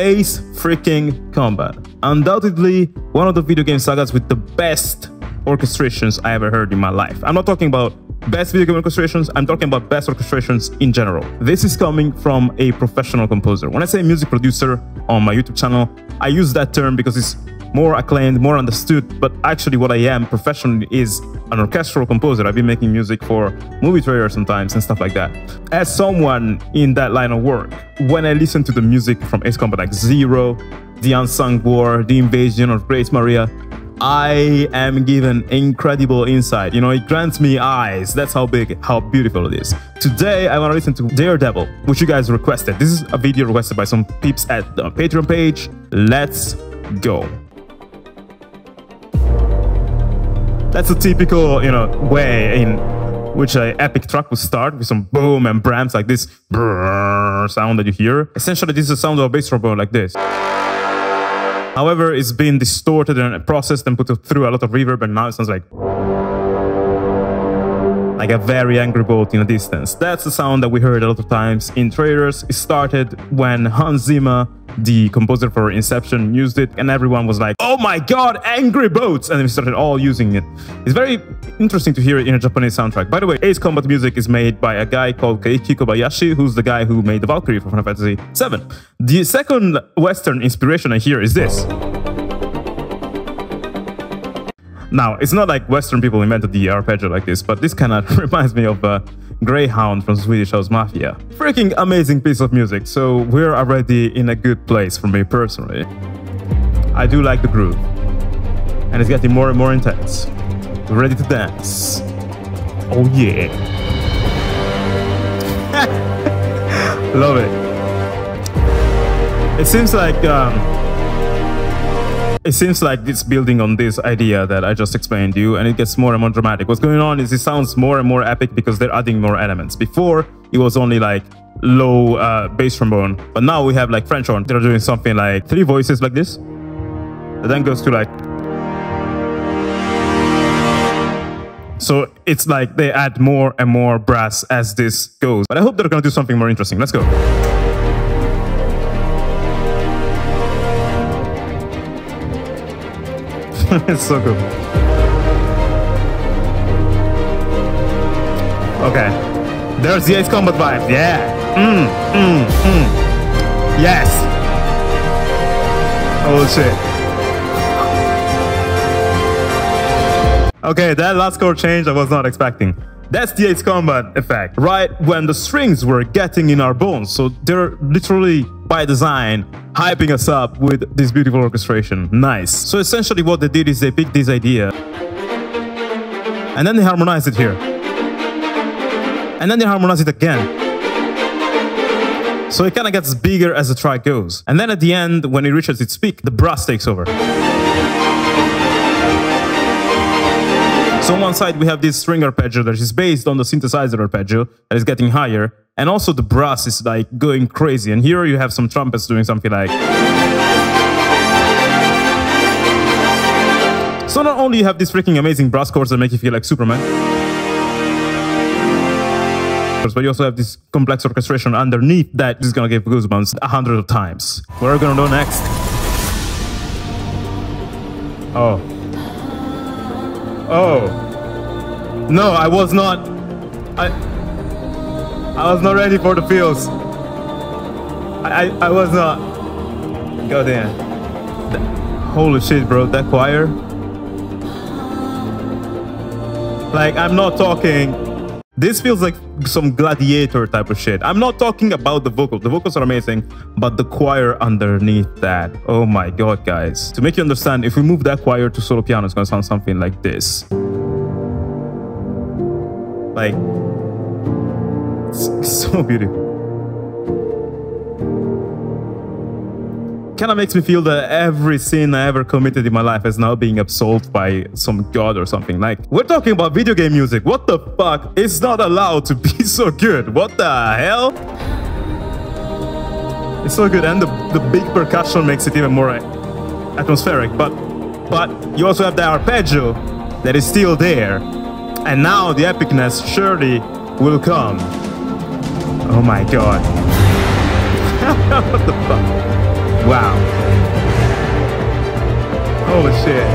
Ace freaking Combat. Undoubtedly one of the video game sagas with the best orchestrations I ever heard in my life. I'm not talking about best video game orchestrations, I'm talking about best orchestrations in general. This is coming from a professional composer. When I say music producer on my YouTube channel, I use that term because it's more acclaimed, more understood, but actually what I am professionally is an orchestral composer. I've been making music for movie trailers sometimes and stuff like that. As someone in that line of work, when I listen to the music from Ace Combat like Zero, The Unsung War, The Invasion of Grace Maria, I am given incredible insight. You know, it grants me eyes. That's how big, how beautiful it is. Today, I want to listen to Daredevil, which you guys requested. This is a video requested by some peeps at the Patreon page. Let's go. That's a typical, you know, way in which an epic track would start with some boom and brams like this sound that you hear. Essentially, this is the sound of a bass trombone like this. However, it's been distorted and processed and put through a lot of reverb, and now it sounds like a very angry boat in the distance. That's the sound that we heard a lot of times in trailers. It started when Hans Zimmer, the composer for Inception, used it, and everyone was like, oh my god, angry boats! And we started all using it. It's very interesting to hear it in a Japanese soundtrack. By the way, Ace Combat music is made by a guy called Keiki Kobayashi, who's the guy who made the Valkyrie for Final Fantasy VII. The second Western inspiration I hear is this. Now, it's not like Western people invented the arpeggio like this, but this kind of reminds me of Greyhound from Swedish House Mafia. Freaking amazing piece of music, so we're already in a good place for me personally. I do like the groove, and it's getting more and more intense. We're ready to dance. Oh yeah. Love it. It seems like it's building on this idea that I just explained to you, and it gets more and more dramatic. What's going on is it sounds more and more epic because they're adding more elements. Before, it was only like low bass trombone, but now we have like French horn. They're doing something like three voices like this, and then goes to like... So it's like they add more and more brass as this goes. But I hope they're gonna do something more interesting. Let's go. It's so good. Okay. There's the Ace Combat vibe. Yeah. Yes. Oh shit. Okay, that last chord change I was not expecting. That's the Ace Combat effect, right when the strings were getting in our bones. So they're literally, by design, hyping us up with this beautiful orchestration. Nice. So essentially what they did is they picked this idea, and then they harmonized it here. And then they harmonized it again. So it kind of gets bigger as the track goes. And then at the end, when it reaches its peak, the brass takes over. So on one side, we have this string arpeggio that is based on the synthesizer arpeggio that is getting higher. And also the brass is like going crazy. And here you have some trumpets doing something like... So not only you have these freaking amazing brass chords that make you feel like Superman, but you also have this complex orchestration underneath that is going to give goosebumps 100 times. What are we going to do next? Oh. Oh, no, I was not ready for the feels. I was not. God damn. Holy shit, bro, that choir. Like, I'm not talking. This feels like some Gladiator type of shit. I'm not talking about the vocals. The vocals are amazing, but the choir underneath that. Oh my god, guys. To make you understand, if we move that choir to solo piano, it's gonna sound something like this. Like, it's so beautiful. Kind of makes me feel that every sin I ever committed in my life is now being absolved by some god or something. Like, we're talking about video game music. What the fuck? It's not allowed to be so good. What the hell? It's so good, and the big percussion makes it even more atmospheric. But you also have the arpeggio that is still there, and now the epicness surely will come. Oh my god! What the fuck? Wow. Holy shit.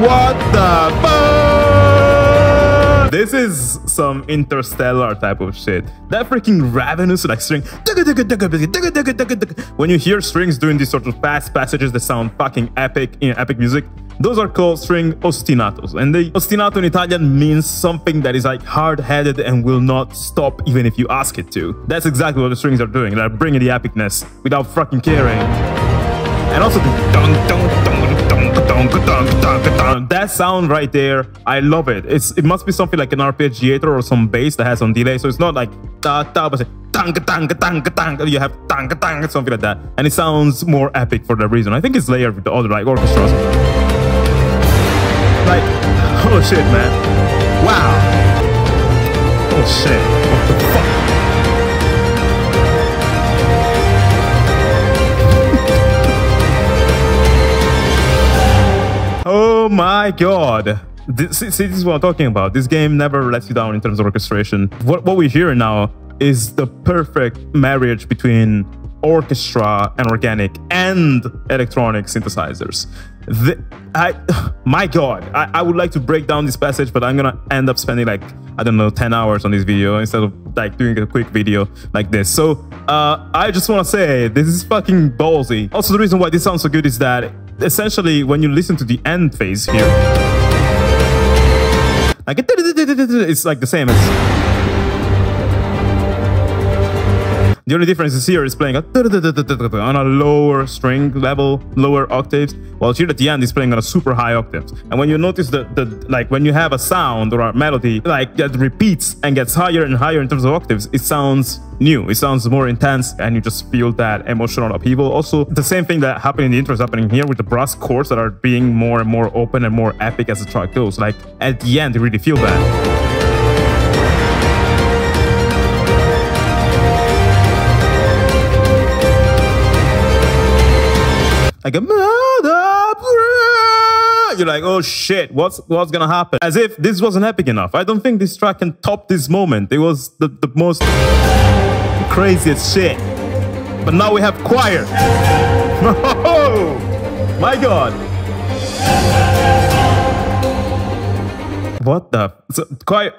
What the fuck? This is some interstellar type of shit. That freaking ravenous like string. When you hear strings doing these sort of fast passages that sound fucking epic in epic music, those are called string ostinatos, and the ostinato in Italian means something that is like hard-headed and will not stop even if you ask it to. That's exactly what the strings are doing. They're bringing the epicness without fucking caring. And also that sound right there, I love it. It must be something like an arpeggiator or some bass that has some delay, so it's not like ta ta, but you have something like that, and it sounds more epic for that reason. I think it's layered with the other like orchestras. Like, oh shit, man. Wow. Oh shit. What the fuck? Oh my god. See, this is what I'm talking about. This game never lets you down in terms of orchestration. What we hear now is the perfect marriage between orchestra and organic and electronic synthesizers. My god, I would like to break down this passage, but I'm gonna end up spending like, I don't know, 10 hours on this video instead of like doing a quick video like this. So I just want to say this is fucking ballsy. Also, the reason why this sounds so good is that essentially when you listen to the end phase here, like it's like the same as... The only difference is here is playing on a lower string level, lower octaves, while here at the end is playing on a super high octaves. And when you notice that, like when you have a sound or a melody like that repeats and gets higher and higher in terms of octaves, it sounds new, it sounds more intense, and you just feel that emotional upheaval. Also, the same thing that happened in the intro is happening here with the brass chords that are being more and more open and more epic as the track goes. Like at the end, you really feel that. Like a mother, you're like, oh shit, what's gonna happen? As if this wasn't epic enough. I don't think this track can top this moment. It was the most craziest shit. But now we have choir. Oh my god. What the? So, choir.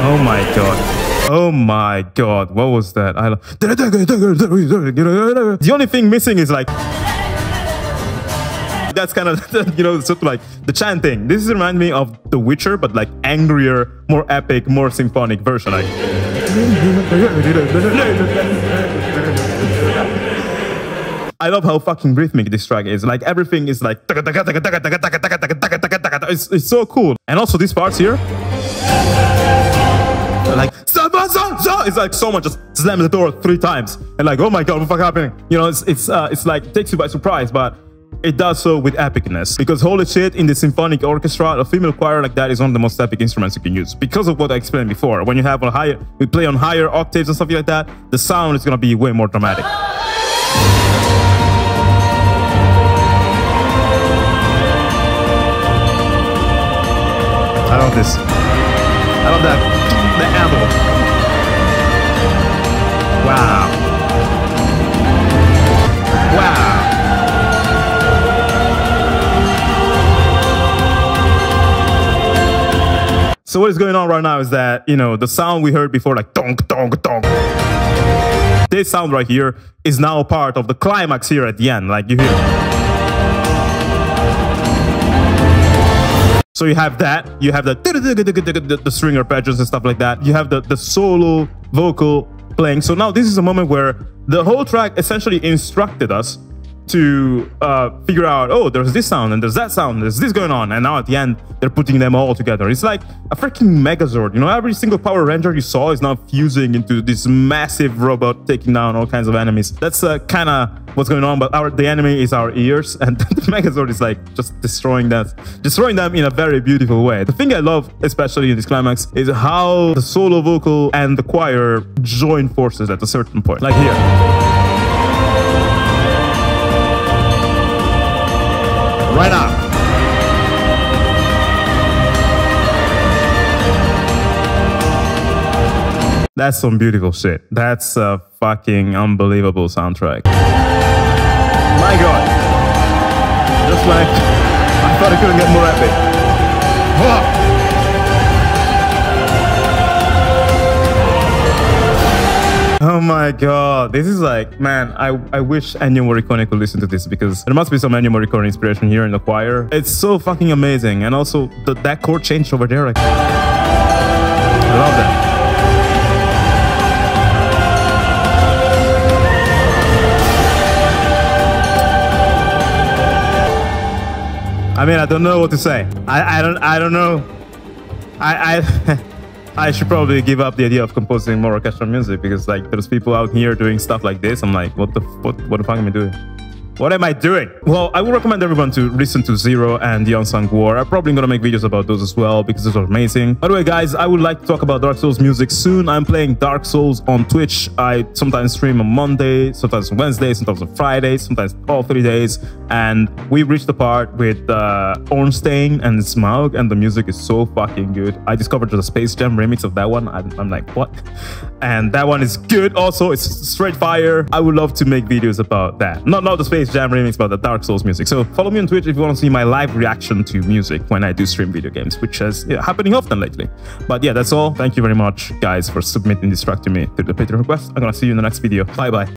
Oh my god. Oh my god. What was that? The only thing missing is like... That's kind of, you know, sort of like the chanting. This reminds me of The Witcher, but like angrier, more epic, more symphonic version. Like... I love how fucking rhythmic this track is. Like everything is like... It's so cool. And also these parts here... Like, it's like someone just slammed the door 3 times and like, oh my god, what the fuck happening? You know, it's like takes you by surprise, but it does so with epicness. Because holy shit, in the symphonic orchestra, a female choir like that is one of the most epic instruments you can use. Because of what I explained before, when you have a higher, we play on higher octaves and stuff like that, the sound is gonna be way more dramatic. I love this. I love that. The ammo. Wow. Wow. So what is going on right now is that, you know, the sound we heard before, like donk, donk, donk. This sound right here is now part of the climax here at the end, like you hear. So you have that, the string arpeggios and stuff like that. You have the solo vocal playing. So now this is a moment where the whole track essentially instructed us to figure out, oh, there's this sound and there's that sound, there's this going on. And now at the end, they're putting them all together. It's like a freaking Megazord. You know, every single Power Ranger you saw is now fusing into this massive robot taking down all kinds of enemies. That's kind of... what's going on, but the enemy is our ears, and the Megazord is like just destroying them in a very beautiful way. The thing I love, especially in this climax, is how the solo vocal and the choir join forces at a certain point, like here. Right now. That's some beautiful shit. That's a fucking unbelievable soundtrack. My God. Just when I thought I couldn't get more epic. Oh. Oh my God, this is like, man, I wish Ennio Morricone could listen to this, because there must be some Ennio Morricone inspiration here in the choir. It's so fucking amazing. And also that chord change over there, like, I love that. I mean, I don't know what to say. I don't know. I should probably give up the idea of composing more orchestral music, because like there's people out here doing stuff like this. I'm like, what the fuck am I doing? What am I doing? Well, I would recommend everyone to listen to Zero and The Unsung War. I'm probably gonna make videos about those as well, because those are amazing. By the way, guys, I would like to talk about Dark Souls music soon. I'm playing Dark Souls on Twitch. I sometimes stream on Monday, sometimes on Wednesday, sometimes on Friday, sometimes all 3 days. And we reached the part with Ornstein and Smaug, and the music is so fucking good. I discovered the Space Jam remix of that one. I'm like, what? And that one is good also. It's straight fire. I would love to make videos about that. Not the Space Jam remix, about the Dark Souls music. So follow me on Twitch if you want to see my live reaction to music when I do stream video games, which is happening often lately. But yeah, that's all. Thank you very much, guys, for submitting this track to me through the Patreon request. I'm gonna see you in the next video. Bye bye.